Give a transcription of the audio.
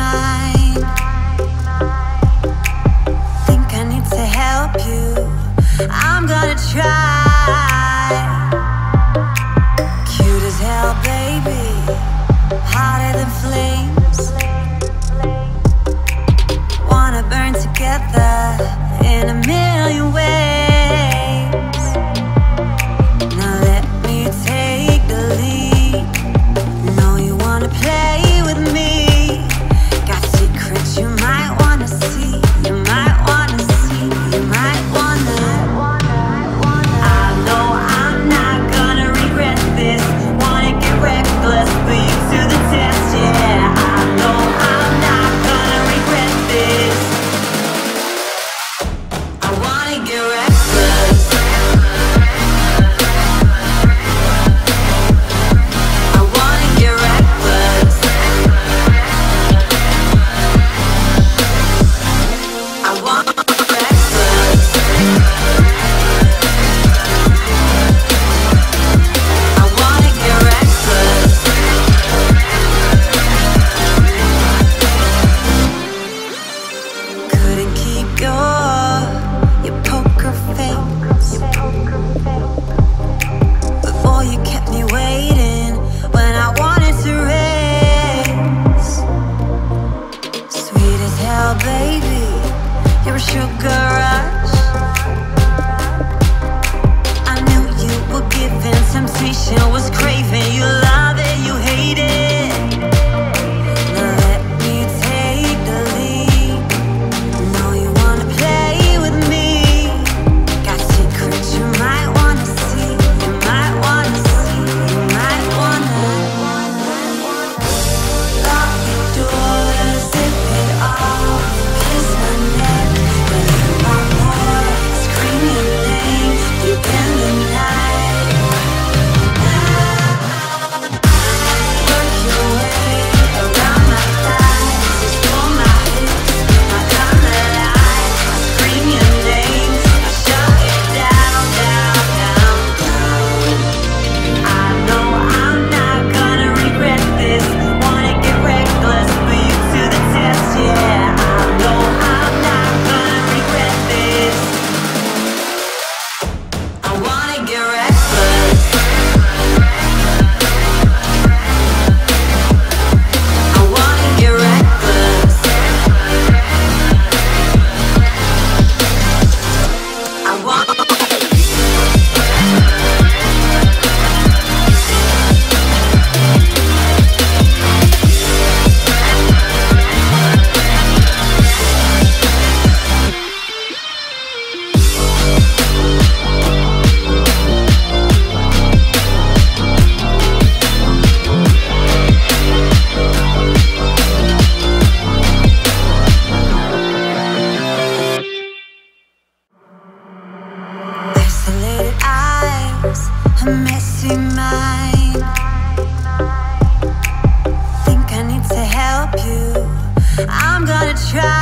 tonight. Think I need to help you, I'm gonna try. Cute as hell, baby, hotter than flames. Wanna burn together in a million ways. Baby, you're a sugar rush. I knew you were giving, temptation was craving. You love it, you hate it. Now let me take the lead. Know you wanna play with me. Got secrets you might wanna see. You might wanna see. You might wanna lock your door, zip it off. A messy mind. Think I need to help you, I'm gonna try.